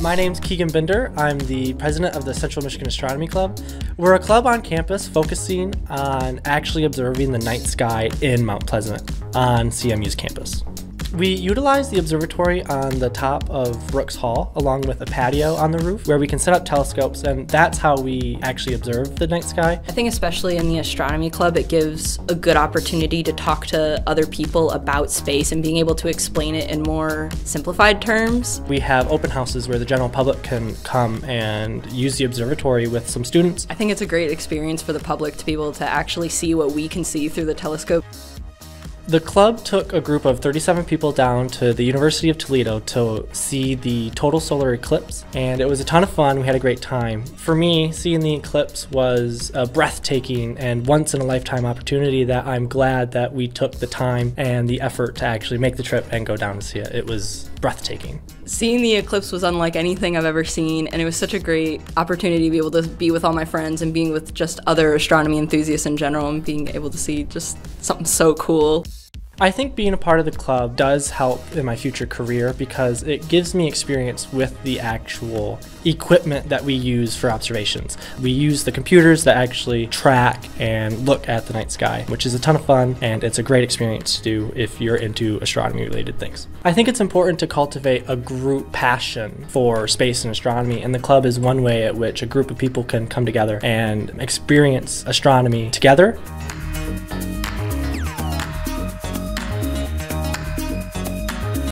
My name's Keegan Bender. I'm the president of the Central Michigan Astronomy Club. We're a club on campus focusing on actually observing the night sky in Mount Pleasant on CMU's campus. We utilize the observatory on the top of Rooks Hall along with a patio on the roof where we can set up telescopes, and that's how we actually observe the night sky. I think especially in the astronomy club, it gives a good opportunity to talk to other people about space and being able to explain it in more simplified terms. We have open houses where the general public can come and use the observatory with some students. I think it's a great experience for the public to be able to actually see what we can see through the telescope. The club took a group of 37 people down to the University of Toledo to see the total solar eclipse, and it was a ton of fun. We had a great time. For me, seeing the eclipse was a breathtaking and once-in-a-lifetime opportunity that I'm glad that we took the time and the effort to actually make the trip and go down to see it. It was breathtaking. Seeing the eclipse was unlike anything I've ever seen, and it was such a great opportunity to be able to be with all my friends and being with just other astronomy enthusiasts in general and being able to see just something so cool. I think being a part of the club does help in my future career because it gives me experience with the actual equipment that we use for observations. We use the computers that actually track and look at the night sky, which is a ton of fun, and it's a great experience to do if you're into astronomy-related things. I think it's important to cultivate a group passion for space and astronomy, and the club is one way at which a group of people can come together and experience astronomy together.